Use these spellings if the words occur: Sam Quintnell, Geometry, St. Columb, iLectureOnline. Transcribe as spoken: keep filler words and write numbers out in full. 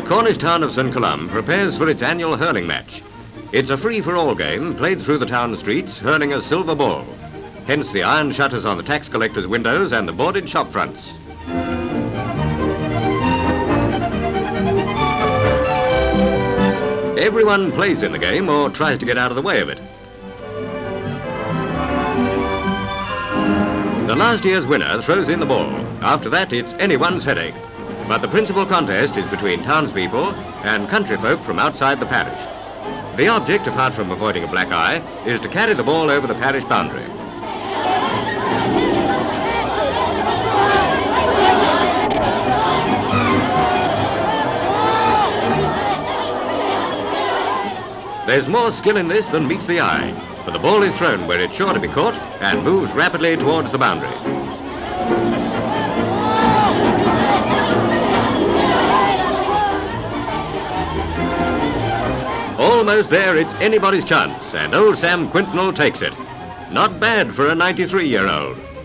The Cornish town of Saint Columb prepares for its annual hurling match. It's a free-for-all game played through the town streets, hurling a silver ball. Hence the iron shutters on the tax collector's windows and the boarded shop fronts. Everyone plays in the game or tries to get out of the way of it. The last year's winner throws in the ball. After that, it's anyone's headache. But the principal contest is between townspeople and country folk from outside the parish. The object, apart from avoiding a black eye, is to carry the ball over the parish boundary. There's more skill in this than meets the eye, for the ball is thrown where it's sure to be caught and moves rapidly towards the boundary. Almost there, it's anybody's chance, and old Sam Quintnell takes it. Not bad for a ninety-three-year-old.